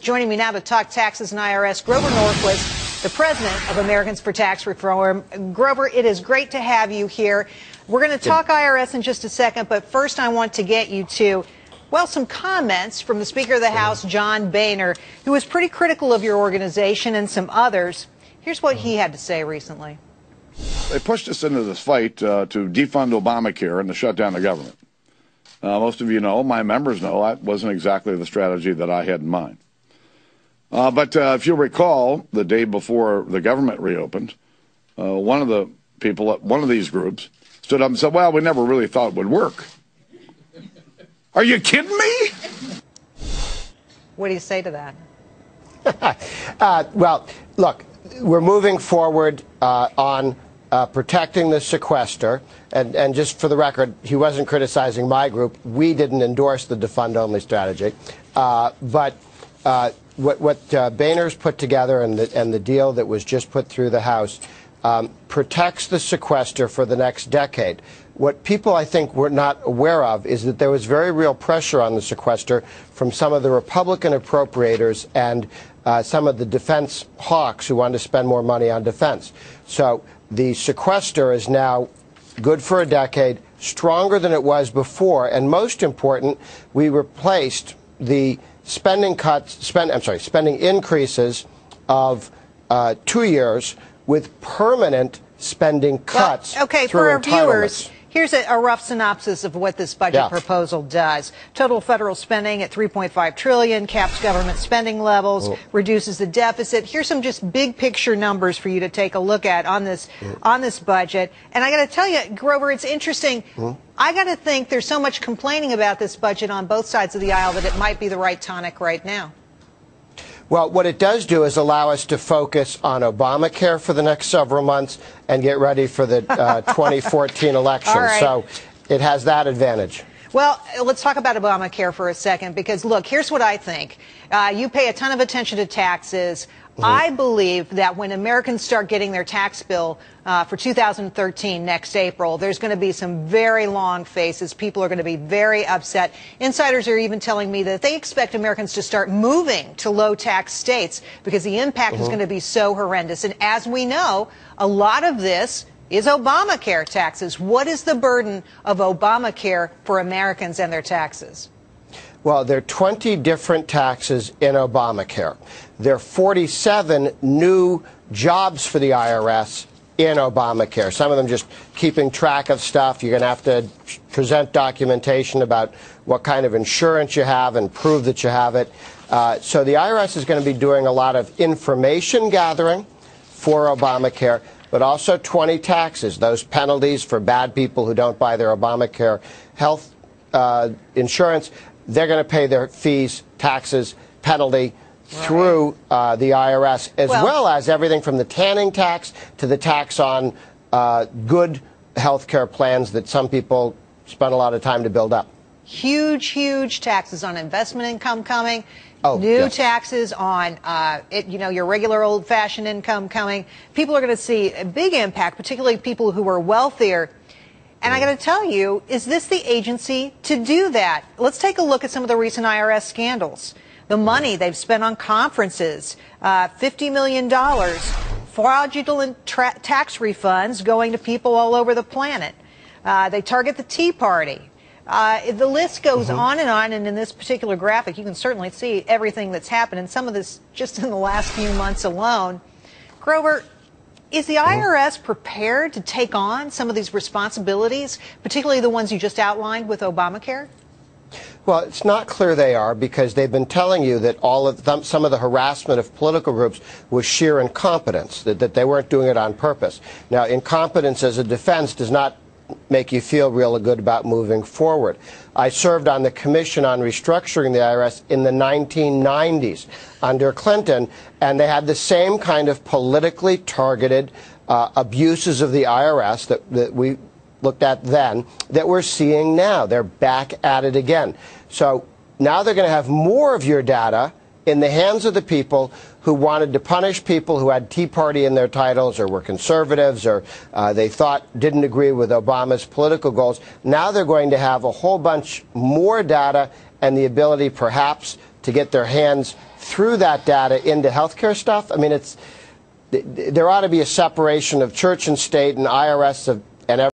Joining me now to talk taxes and IRS, Grover Norquist, the president of Americans for Tax Reform. Grover, it is great to have you here. We're going to talk IRS in just a second, but first I want to get you to, well, some comments from the Speaker of the House, John Boehner, who was pretty critical of your organization and some others. Here's what he had to say recently. They pushed us into this fight to defund Obamacare and to shut down the government. Most of you know, my members know, that wasn't exactly the strategy that I had in mind. But if you recall, the day before the government reopened, one of the people at one of these groups stood up and said, well, we never really thought it would work. Are you kidding me? What do you say to that? Well, look, we're moving forward on protecting the sequester. And just for the record, he wasn't criticizing my group. We didn't endorse the defund-only strategy. But what Boehner's put together and the deal that was just put through the House protects the sequester for the next decade. What people, I think, were not aware of is that there was very real pressure on the sequester from some of the Republican appropriators and some of the defense hawks who wanted to spend more money on defense. So the sequester is now good for a decade, stronger than it was before, and most important, we replaced the spending increases of 2 years with permanent spending cuts. Well, okay, for our viewers, here's a rough synopsis of what this budget proposal does. Total federal spending at $3.5 trillion, caps government spending levels, reduces the deficit. Here's some just big picture numbers for you to take a look at on this budget. And I got to tell you, Grover, it's interesting. I got to think there's so much complaining about this budget on both sides of the aisle that it might be the right tonic right now. Well, what it does do is allow us to focus on Obamacare for the next several months and get ready for the 2014 election. Right. So it has that advantage. Well, let's talk about Obamacare for a second, because, look, here's what I think. You pay a ton of attention to taxes. I believe that when Americans start getting their tax bill for 2013 next April, there's going to be some very long faces. People are going to be very upset. Insiders are even telling me that they expect Americans to start moving to low-tax states because the impact is going to be so horrendous. And as we know, a lot of this is Obamacare taxes. What is the burden of Obamacare for Americans and their taxes? Well, there are 20 different taxes in Obamacare. There are 47 new jobs for the IRS in Obamacare. Some of them just keeping track of stuff. You're going to have to present documentation about what kind of insurance you have and prove that you have it. So the IRS is going to be doing a lot of information gathering for Obamacare, but also 20 taxes, those penalties for bad people who don't buy their Obamacare health insurance. They're going to pay their fees, taxes, penalty through the IRS, as well as everything from the tanning tax to the tax on good health care plans that some people spend a lot of time to build up. Huge, huge taxes on investment income coming. Taxes on your regular old-fashioned income coming. People are going to see a big impact, particularly people who are wealthier. And I got to tell you, is this the agency to do that? Let's take a look at some of the recent IRS scandals. The money they've spent on conferences, $50 million, fraudulent tax refunds going to people all over the planet. They target the Tea Party. The list goes on, and in this particular graphic, you can certainly see everything that's happened, and some of this just in the last few months alone. Grover, is the IRS prepared to take on some of these responsibilities, particularly the ones you just outlined with Obamacare? Well, it's not clear they are, because they've been telling you that all of them, some of the harassment of political groups was sheer incompetence, that they weren't doing it on purpose. Now, incompetence as a defense does not make you feel real good about moving forward. I served on the Commission on Restructuring the IRS in the 1990s under Clinton, and they had the same kind of politically targeted abuses of the IRS that we looked at then that we're seeing now. They're back at it again. So now they're going to have more of your data in the hands of the people who wanted to punish people who had Tea Party in their titles or were conservatives or they thought didn't agree with Obama's political goals. Now they're going to have a whole bunch more data and the ability perhaps to get their hands through that data into healthcare stuff. I mean, there ought to be a separation of church and state and IRS and everything.